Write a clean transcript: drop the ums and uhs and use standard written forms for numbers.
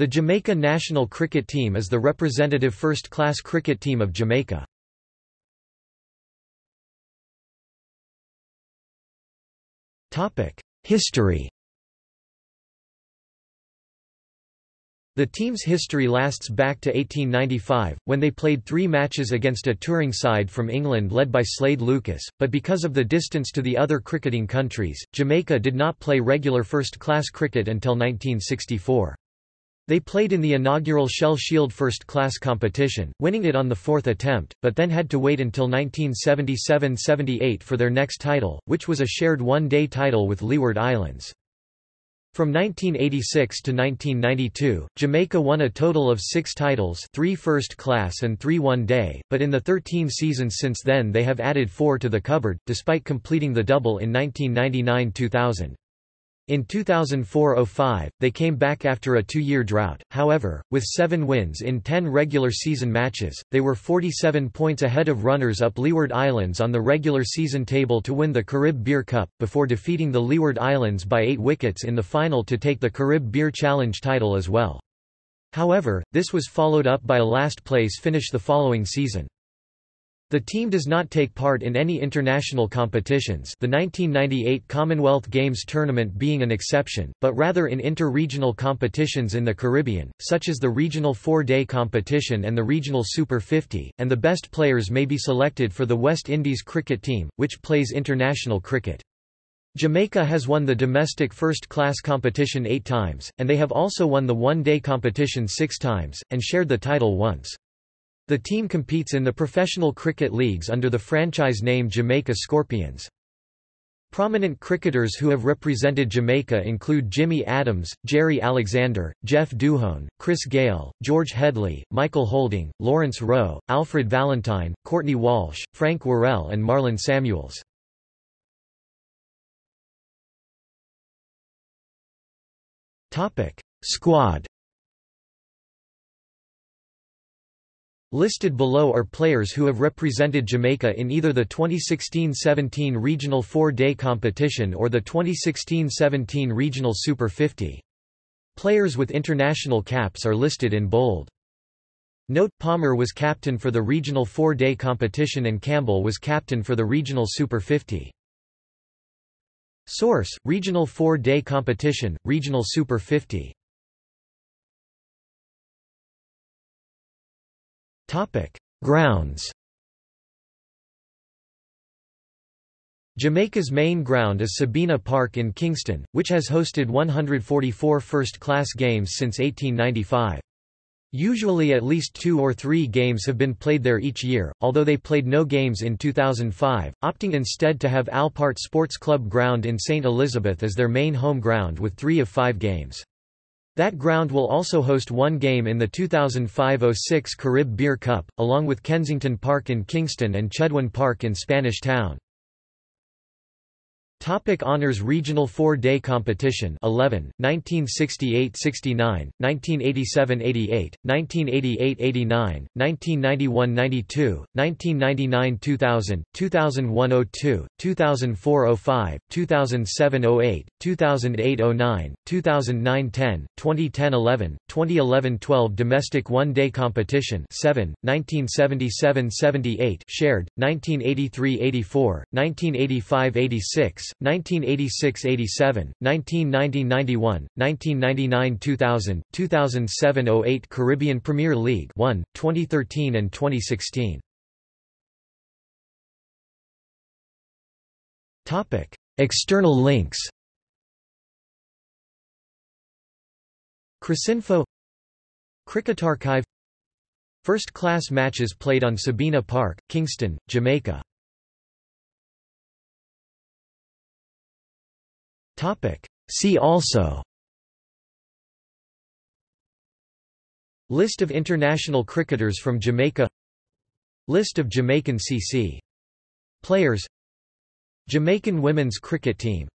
The Jamaica national cricket team is the representative first-class cricket team of Jamaica. History. The team's history lasts back to 1895, when they played 3 matches against a touring side from England led by Slade Lucas, but because of the distance to the other cricketing countries, Jamaica did not play regular first-class cricket until 1964. They played in the inaugural Shell Shield first-class competition, winning it on the 4th attempt, but then had to wait until 1977–78 for their next title, which was a shared one-day title with Leeward Islands. From 1986 to 1992, Jamaica won a total of 6 titles, 3 first-class and 3 one-day, but in the 13 seasons since then they have added 4 to the cupboard, despite completing the double in 1999–2000. In 2004–05, they came back after a 2-year drought, however, with 7 wins in 10 regular season matches, they were 47 points ahead of runners-up Leeward Islands on the regular season table to win the Carib Beer Cup, before defeating the Leeward Islands by 8 wickets in the final to take the Carib Beer Challenge title as well. However, this was followed up by a last-place finish the following season. The team does not take part in any international competitions, the 1998 Commonwealth Games Tournament being an exception, but rather in inter-regional competitions in the Caribbean, such as the Regional 4-Day Competition and the Regional Super 50, and the best players may be selected for the West Indies cricket team, which plays international cricket. Jamaica has won the domestic first-class competition 8 times, and they have also won the one-day competition 6 times, and shared the title once. The team competes in the professional cricket leagues under the franchise name Jamaica Scorpions. Prominent cricketers who have represented Jamaica include Jimmy Adams, Jerry Alexander, Jeff Duhone, Chris Gale, George Headley, Michael Holding, Lawrence Rowe, Alfred Valentine, Courtney Walsh, Frank Worrell and Marlon Samuels. Squad. Listed below are players who have represented Jamaica in either the 2016-17 Regional 4-Day Competition or the 2016-17 Regional Super 50. Players with international caps are listed in bold. Note: Palmer was captain for the Regional 4-Day Competition and Campbell was captain for the Regional Super 50. Source: Regional 4-Day Competition, Regional Super 50. Grounds. Jamaica's main ground is Sabina Park in Kingston, which has hosted 144 first-class games since 1895. Usually at least 2 or 3 games have been played there each year, although they played no games in 2005, opting instead to have Alpart Sports Club ground in St. Elizabeth as their main home ground with 3 of 5 games. That ground will also host 1 game in the 2005–06 Carib Beer Cup, along with Kensington Park in Kingston and Chedwin Park in Spanish Town. Topic: Honours. Regional 4-Day Competition 11, 1968–69, 1987–88, 1988–89, 1991–92, 1999–2000, 2001–02, 2004–05, 2007–08, 2008–09, 2009–10, 2010–11, 2011–12 Domestic 1-Day Competition 7, 1977–78 shared, 1983–84, 1985–86, 1986–87, 1990–91, 1999–2000, 2007–08 Caribbean Premier League 1, 2013 and 2016. Topic: External links. Cricinfo, Cricket Archive, first-class matches played on Sabina Park, Kingston, Jamaica. See also: List of international cricketers from Jamaica, List of Jamaican CC players, Jamaican women's cricket team.